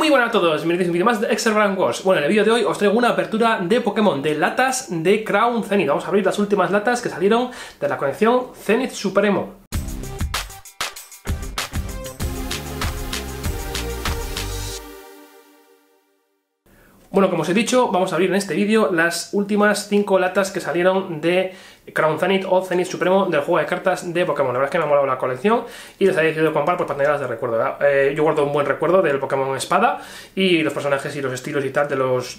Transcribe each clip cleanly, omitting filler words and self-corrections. Muy buenas a todos, bienvenidos a un vídeo más de Exerbrang Works. Bueno, en el vídeo de hoy os traigo una apertura de Pokémon de latas de Crown Zenith. Vamos a abrir las últimas latas que salieron de la colección Cénit Supremo. Bueno, como os he dicho, vamos a abrir en este vídeo las últimas 5 latas que salieron de Crown Zenith o Zenith Supremo del juego de cartas de Pokémon. La verdad es que me ha molado la colección y les había decidido comprar por pantallas de recuerdo. Yo guardo un buen recuerdo del Pokémon Espada y los personajes y los estilos y tal de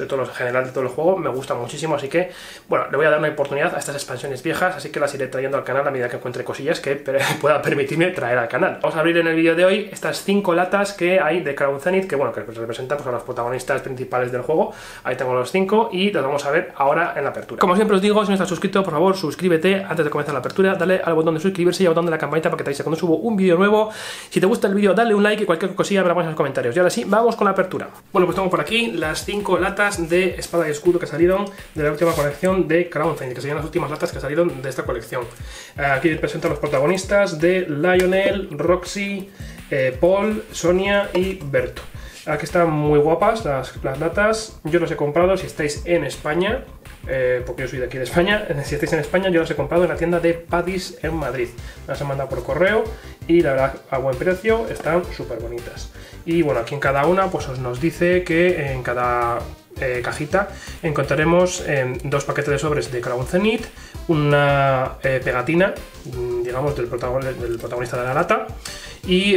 todo el juego me gusta muchísimo, así que bueno, le voy a dar una oportunidad a estas expansiones viejas, así que las iré trayendo al canal a medida que encuentre cosillas que pueda permitirme traer al canal. Vamos a abrir en el vídeo de hoy estas 5 latas que hay de Crown Zenith, que bueno, que representan pues a los protagonistas principales del juego. Ahí tengo los 5 y los vamos a ver ahora en la apertura. Como siempre os digo, si no estás suscrito, por favor suscríbete antes de comenzar la apertura, dale al botón de suscribirse y al botón de la campanita para que te avise cuando subo un vídeo nuevo. Si te gusta el vídeo, dale un like y cualquier cosilla me la pones en los comentarios. Y ahora sí, vamos con la apertura. Bueno, pues tengo por aquí las 5 latas de Espada y Escudo que salieron de la última colección de Crown Zenith, que serían las últimas latas que salieron de esta colección. Aquí les presento a los protagonistas de Lionel, Roxy, Paul, Sonia y Berto. Aquí están muy guapas las latas. Yo las he comprado si estáis en España, porque yo soy de aquí de España. Si estáis en España, yo las he comprado en la tienda de Padis en Madrid. Las he mandado por correo y la verdad a buen precio, están súper bonitas. Y bueno, aquí en cada una pues nos dice que en cada cajita encontraremos 2 paquetes de sobres de Crown Zenith, una pegatina, digamos, del protagonista de la lata, y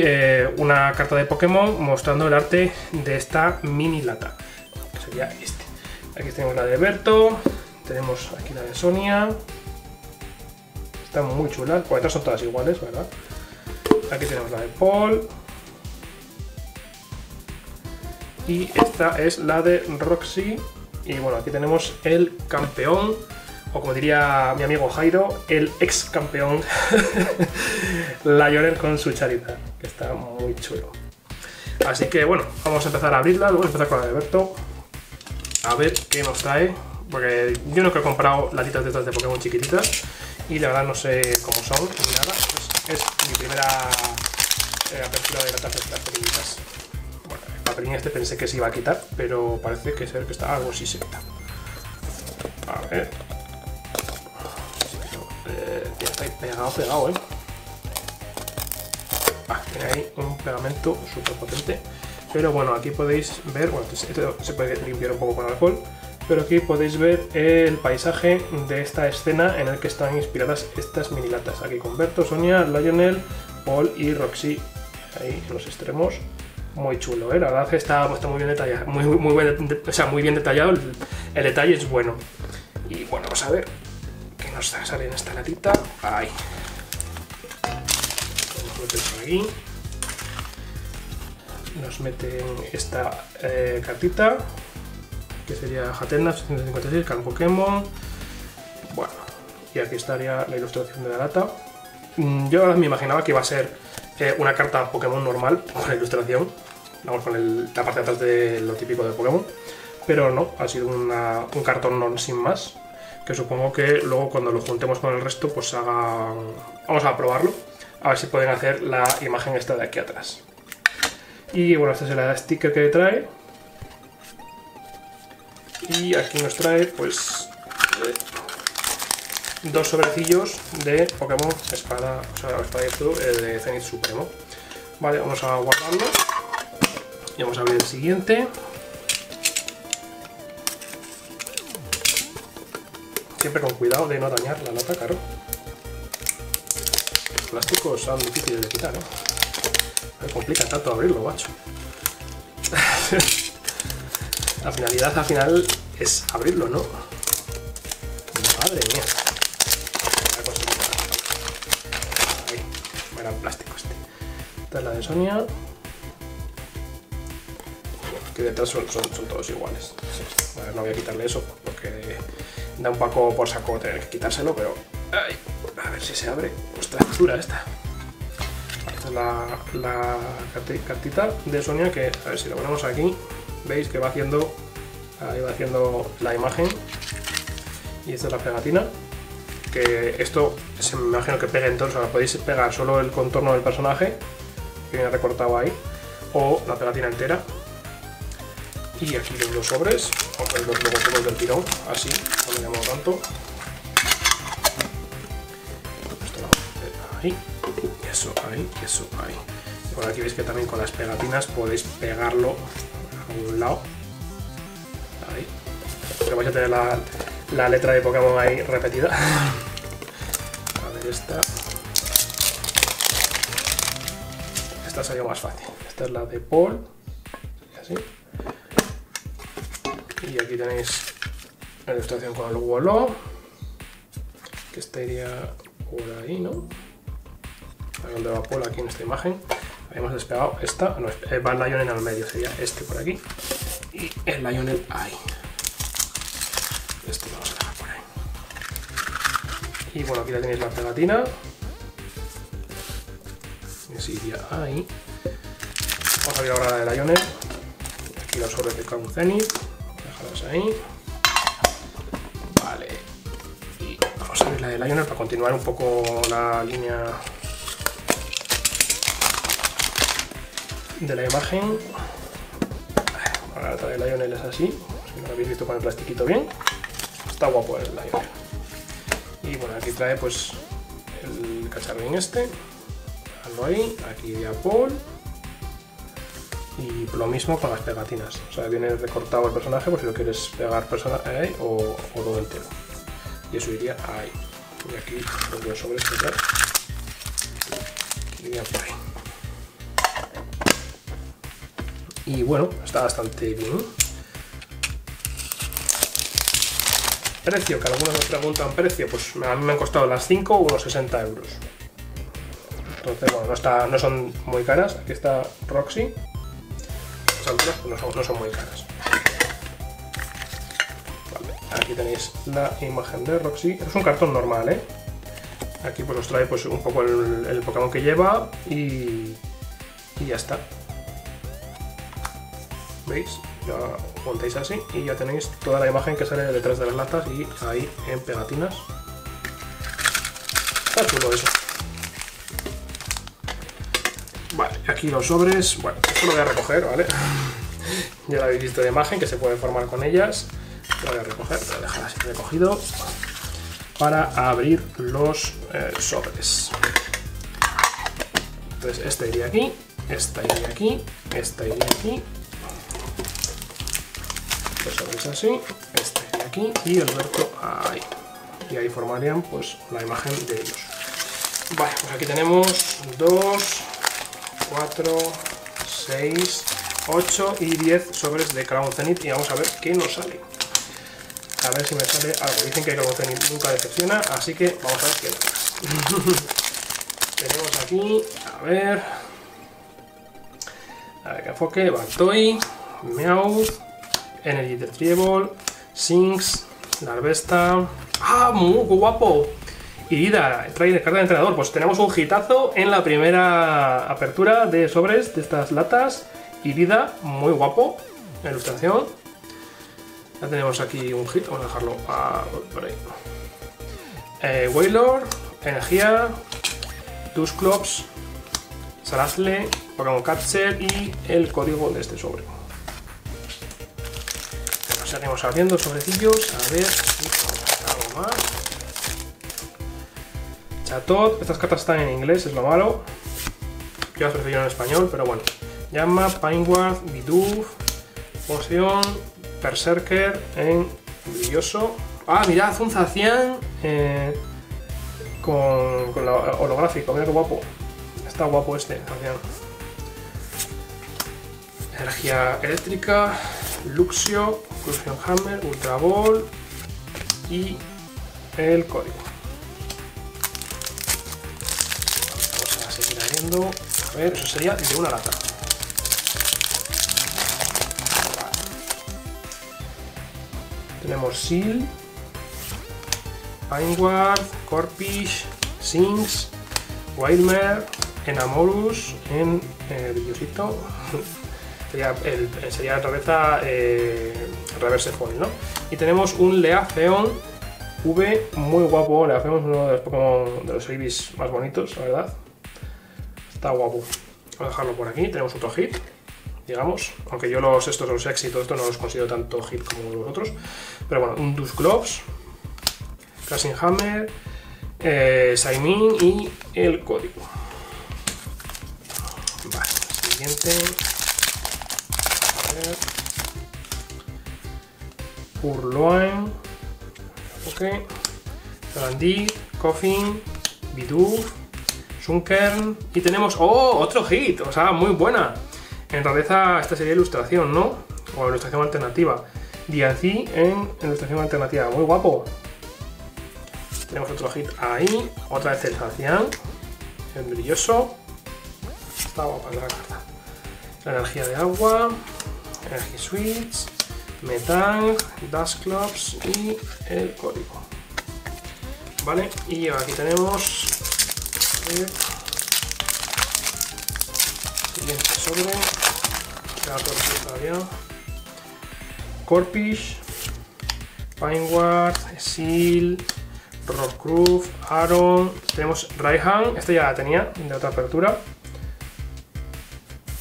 una carta de Pokémon mostrando el arte de esta mini lata, que sería este. Aquí tenemos la de Berto, tenemos aquí la de Sonia, están muy chulas, por detrás son todas iguales, ¿verdad? Aquí tenemos la de Paul, y esta es la de Roxy, y bueno, aquí tenemos el campeón, o como diría mi amigo Jairo, el ex campeón Lionel con su charita, que está muy chulo. Así que bueno, vamos a empezar a abrirla, luego empezar con la de Berto, a ver qué nos trae, porque yo nunca he comprado latitas de estas de Pokémon chiquititas, y la verdad no sé cómo son, ni nada, pues es mi primera apertura de latas de estas pequeñitas. Bueno, el papelín este pensé que se iba a quitar, pero parece que está algo así secta. A ver... ya está pegado, tiene ahí un pegamento súper potente, pero bueno, aquí podéis ver, bueno, esto se puede limpiar un poco con alcohol, pero aquí podéis ver el paisaje de esta escena en el que están inspiradas estas mini latas, aquí con Berto, Sonia, Lionel, Paul y Roxy, ahí en los extremos. Muy chulo, la verdad que está muy bien detallado, muy bien detallado, el detalle es bueno. Y bueno, vamos a ver nos sale en esta latita. Ahí nos meten por aquí, nos meten esta cartita que sería Hatena 756, Can Pokémon. Bueno, y aquí estaría la ilustración de la lata. Yo ahora me imaginaba que iba a ser una carta Pokémon normal con la ilustración, vamos, con la parte de atrás de lo típico de Pokémon, pero no, ha sido un cartón non sin más, que supongo que luego cuando lo juntemos con el resto pues haga... Vamos a probarlo, a ver si pueden hacer la imagen esta de aquí atrás. Y bueno, este es el sticker que trae. Y aquí nos trae pues 2 sobrecillos de Pokémon Espada, o sea, Espada y Escudo de Zenith Supremo. Vale, vamos a guardarlo y vamos a abrir el siguiente. Siempre con cuidado de no dañar la lata, claro. Los plásticos son difíciles de quitar, ¿eh? Me complica tanto abrirlo, macho. La finalidad al final es abrirlo, ¿no? Madre mía. Ahí, era un plástico este. Esta es la de Sonia. Bueno, aquí detrás son todos iguales. Sí. Vale, no voy a quitarle eso porque... Da un poco por saco tener que quitárselo, pero... Ay, a ver si se abre. Ostras, es dura esta. Esta es la cartita de Sonia, que a ver si la ponemos aquí. Veis que va haciendo... Ahí va haciendo la imagen. Y esta es la pegatina. Que esto se me imagino que pegue entonces. Ahora podéis pegar solo el contorno del personaje, que viene recortado ahí. O la pegatina entera. Y aquí los dos sobres, los sobres del tirón, así, no me llamo tanto. Esto lo vamos a hacer ahí, y eso ahí, y eso ahí. Por aquí veis que también con las pegatinas podéis pegarlo a un lado. Ahí. Porque vais a tener la letra de Pokémon ahí repetida. A ver, esta. Esta salió más fácil. Esta es la de Paul. Y así. Y aquí tenéis la ilustración con el Woló. Que esta iría por ahí, ¿no? A ver dónde va Paul aquí en esta imagen. Hemos despegado esta, no, va el Lionel al medio, sería este por aquí y el Lionel ahí. Este lo vamos a dejar por ahí. Y bueno, aquí ya tenéis la pegatina. Y así iría ahí. Vamos a ver ahora la de Lionel. Aquí los sobres de Crown Zenith. Dejarlos ahí. Vale. Y vamos a ver la de Lionel para continuar un poco la línea de la imagen. Ahora la otra de Lionel es así, si no lo habéis visto con el plastiquito bien, está guapo el Lionel. Y bueno, aquí trae pues el cacharrín este, algo ahí, aquí de Paul, y lo mismo con las pegatinas, o sea, viene recortado el personaje por si lo quieres pegar ahí, o todo entero, y eso iría ahí, y aquí los dos sobres que trae, y iría por ahí. Y bueno, está bastante bien. Precio, que algunos nos preguntan precio, pues a mí me han costado las 5 unos 60 euros. Entonces, bueno, no son muy caras. Aquí está Roxy. Las alturas pues no son muy caras. Vale, aquí tenéis la imagen de Roxy. Es un cartón normal, ¿eh? Aquí pues os trae pues un poco el Pokémon que lleva y ya está. ¿Veis? Ya montáis así y ya tenéis toda la imagen que sale detrás de las latas y ahí en pegatinas. Está chulo eso. Vale, aquí los sobres. Bueno, esto lo voy a recoger, ¿vale? Ya lo habéis visto de imagen que se puede formar con ellas. Lo voy a recoger, lo voy a dejar así recogido para abrir los sobres. Entonces, esta iría aquí, esta iría aquí, esta iría aquí. Los sobres así, este de aquí y el Berto ahí. Y ahí formarían pues la imagen de ellos. Vale, pues aquí tenemos 2, 4, 6, 8 y 10 sobres de Crown Zenith y vamos a ver qué nos sale. A ver si me sale algo. Dicen que Crown Zenith nunca decepciona, así que vamos a ver qué nos tenemos aquí. A ver que enfoque. Baltoy, Meow. Energy de Tribal, Sinks, Larvesta. ¡Ah, muy guapo! Irida, trae carta de entrenador. Pues tenemos un hitazo en la primera apertura de sobres de estas latas. Irida, muy guapo. La ilustración. Ya tenemos aquí un hit. Vamos a dejarlo por ahí. Wailord, Energía, Dusclops, Salasle, Pokémon Catcher y el código de este sobre. Seguimos abriendo sobrecillos, a ver si algo más. Chatot, estas cartas están en inglés, es lo malo. Yo las prefiero en español, pero bueno. Llama, Pineworth, Bidoof, Poción, Berserker en brilloso. Ah, mirad, Zunzacian con la holográfico, mira qué guapo. Está guapo este, Zunzacian. Energía eléctrica, Luxio, Hammer, Ultra Ball y el código. Vamos a seguir abriendo. A ver, eso sería de una lata. Tenemos Seal, Pineworth, Corpish, Sinks, Wailmer, Enamorus en brillosito. Sería Larvesta Reverse Hall, ¿no? Y tenemos un Leafeon V, muy guapo. Leafeon es uno de los Pokémon de los Ibis más bonitos, la verdad. Está guapo. Voy a dejarlo por aquí. Tenemos otro hit. digamos, aunque yo estos son sexy y todo esto no los considero tanto hit como los otros, pero bueno, un Dusclops, Crashing Hammer, Saimin y el código. Vale, siguiente. A ver. Purloin, ok, Talandí, Coffin, Bidoof, Sunkern, y tenemos, ¡oh! Otro hit, o sea, muy buena. En realidad esta sería ilustración, ¿no? O ilustración alternativa. Diancie en ilustración alternativa, muy guapo. Tenemos otro hit ahí, otra vez el Zunzacian, el brilloso. Está guapa la carta. La energía de agua, Energy Switch, Metang, Dusclops y el código. Vale, y aquí tenemos el siguiente sobre. Queda todo todavía. Corpish, Pineworth, Seal, Rockcruf, Aaron. Tenemos Raihan, esta ya la tenía de otra apertura,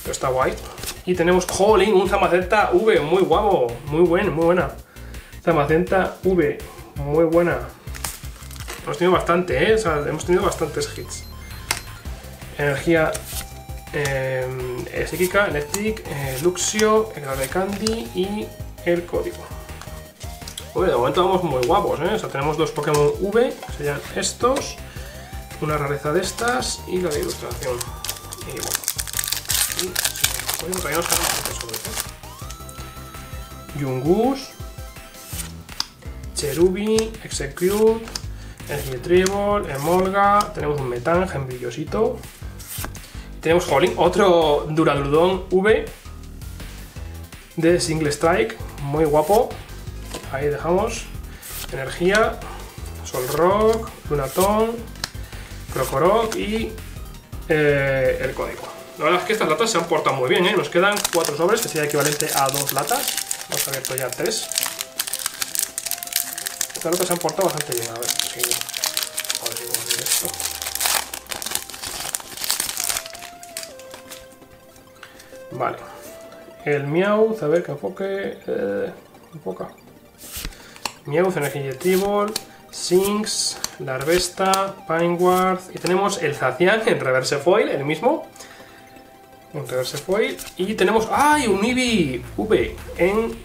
pero está guay. Y tenemos, jolín, un Zamazenta V, muy guapo, muy buena. Zamazenta V, muy buena. Hemos tenido bastante, ¿eh? O sea, hemos tenido bastantes hits. Energía psíquica, Electric, Luxio, el grave Candy y el código. Oye, de momento vamos muy guapos, ¿eh? O sea, tenemos dos Pokémon V, que serían estos, una rareza de estas y la de ilustración. Y bueno. Y todavía nos quedan bastante sobre, ¿eh? Yungus, Cherubi, Execute, el Tribal, Emolga, tenemos un Metang, en brillosito. Tenemos, jolín, otro Duraludon V de Single Strike, muy guapo. Ahí dejamos. Energía, Solrock, Lunatón, Crocoroc y el código. La verdad es que estas latas se han portado muy bien, ¿eh? Nos quedan 4 sobres, que sería equivalente a 2 latas. Hemos abierto ya 3. Estas latas se han portado bastante bien. A ver si podemos abrir esto. Vale. El Meow, a ver que enfoque. Enfoca. Meowth, Energía Tribal, Sinks, Larvesta, Pineworth. Y tenemos el Zunzacian en reverse foil, el mismo. En reverse foil. Y tenemos. ¡Ay! Un Eevee V en.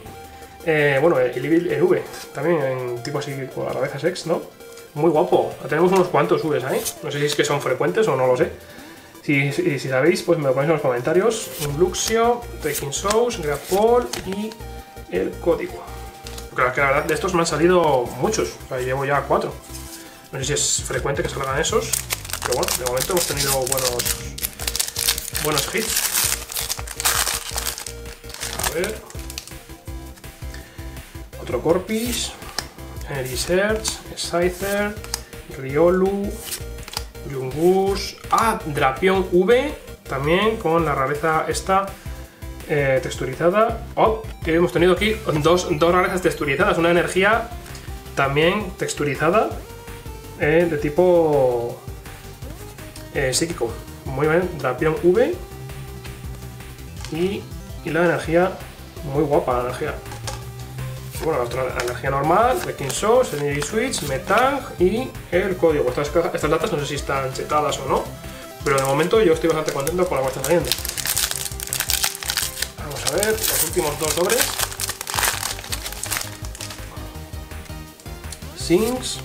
Bueno, el V, también en tipo así con la cabeza sex, ¿no? Muy guapo. Tenemos unos cuantos Vs ahí. No sé si es que son frecuentes o no lo sé. Si sabéis, pues me lo ponéis en los comentarios. Un Luxio, Taking Souls, Grab Paul y el código. Claro que la verdad de estos me han salido muchos. O sea, llevo ya 4. No sé si es frecuente que salgan esos. Pero bueno, de momento hemos tenido buenos hits. A ver. Otro Corpish, Energy Search, Scyther, Riolu, Yungus, Drapion V, también con la rareza esta texturizada. Oh, que hemos tenido aquí dos rarezas texturizadas, una energía también texturizada de tipo psíquico. Muy bien, Drapion V y la energía, muy guapa la energía. Bueno, la energía normal, Wrecking Show, Energy Switch, Metang y el código. Estas latas no sé si están chetadas o no, pero de momento yo estoy bastante contento con la que está saliendo. Vamos a ver los últimos 2 sobres. Sinks,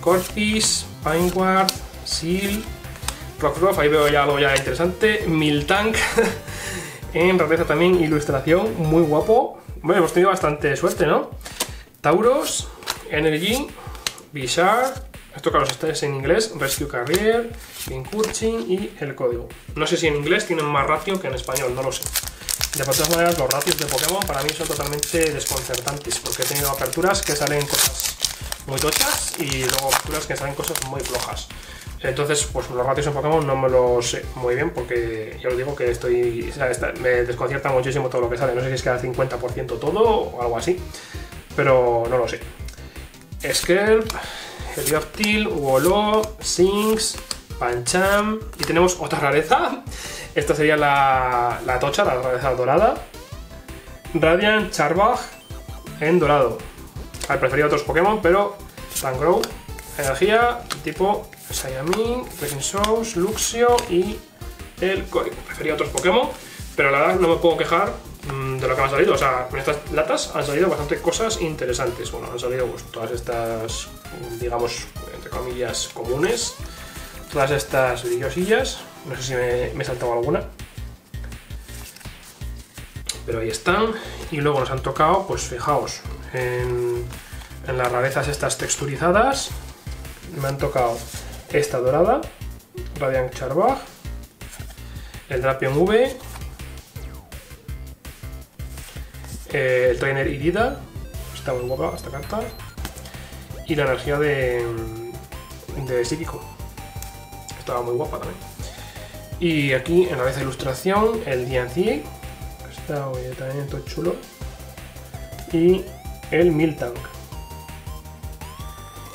Corpis, Pineworth, Seal, Rockruff, ahí veo ya algo ya interesante. Miltank, en rareza también, ilustración, muy guapo. Bueno, hemos tenido bastante suerte, ¿no? Tauros, Energy, Bizarre, esto claro, está en inglés, Rescue Carrier, Vincurchin y el código. No sé si en inglés tienen más ratio que en español, no lo sé. De todas maneras, los ratios de Pokémon para mí son totalmente desconcertantes, porque he tenido aperturas que salen cosas muy tochas y luego aperturas que salen cosas muy flojas. Entonces, pues los ratios en Pokémon no me lo sé muy bien porque ya os digo que me desconcierta muchísimo todo lo que sale. No sé si es que al 50% todo o algo así, pero no lo sé. Skelp, Helioptil, Wolo, Sinks, Pancham y tenemos otra rareza, Esta sería la tocha, la Larvesta dorada. Radiant, Charbag en dorado. Al preferir otros Pokémon, pero Tangrowth, energía, tipo Saiyamin, Breaking Souls, Luxio y el Coric. Prefería otros Pokémon, pero la verdad no me puedo quejar de lo que me han salido. O sea, con estas latas han salido bastante cosas interesantes. Bueno, han salido pues, todas estas, digamos, entre comillas, comunes. Todas estas brillosillas. No sé si me he saltado alguna. Pero ahí están. Y luego nos han tocado, pues fijaos, en las rarezas estas texturizadas. Me han tocado esta dorada, Radiant Charbag, el Drapion V, el Trainer Irida, está muy guapa esta carta, y la energía de Psíquico, estaba muy guapa también. Y aquí en la vez de ilustración, el Diancie, está también todo chulo, y el Metang.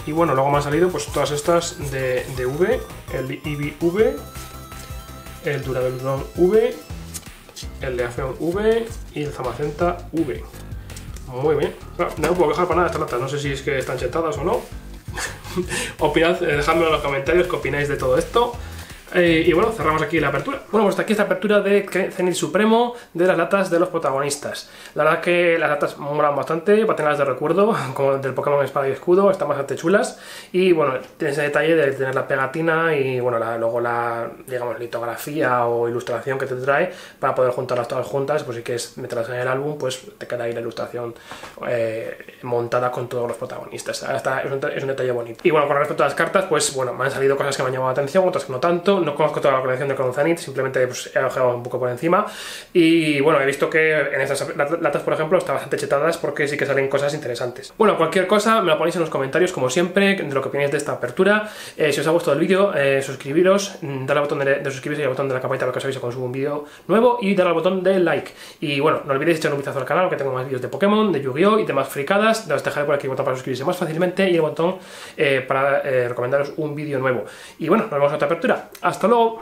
Y bueno, luego me han salido pues todas estas de V, el IBV, el Duraludon V, el Leafeon V y el Zamazenta V. Muy bien. No me puedo quejar para nada de estas latas, no sé si es que están chetadas o no. Opinad, dejadme en los comentarios qué opináis de todo esto. Y bueno, cerramos aquí la apertura. Bueno, pues hasta aquí esta apertura de Cénit Supremo de las latas de los protagonistas. La verdad es que las latas molan bastante, para tenerlas de recuerdo, como del Pokémon Espada y Escudo, están bastante chulas. Y bueno, tiene ese detalle de tener la pegatina y bueno, luego la, digamos, litografía o ilustración que te trae para poder juntarlas todas juntas. Pues si quieres meterlas en el álbum, pues te queda ahí la ilustración montada con todos los protagonistas. Hasta es un detalle bonito. Y bueno, con respecto a las cartas, pues bueno, me han salido cosas que me han llamado la atención, otras que no tanto. No conozco toda la colección de Crown Zenith, simplemente pues, he ojeado un poco por encima. Y bueno, he visto que en estas latas, por ejemplo, están bastante chetadas porque sí que salen cosas interesantes. Bueno, cualquier cosa me lo ponéis en los comentarios, como siempre, de lo que opináis de esta apertura. Si os ha gustado el vídeo, suscribiros, dar al botón de suscribirse y al botón de la campanita para que os avise cuando subo un vídeo nuevo y dar al botón de like. Y bueno, no olvidéis echar un vistazo al canal, que tengo más vídeos de Pokémon, de Yu-Gi-Oh! Y demás fricadas. Os dejaré por aquí el botón para suscribirse más fácilmente y el botón para recomendaros un vídeo nuevo. Y bueno, nos vemos en otra apertura. ¡Hasta luego!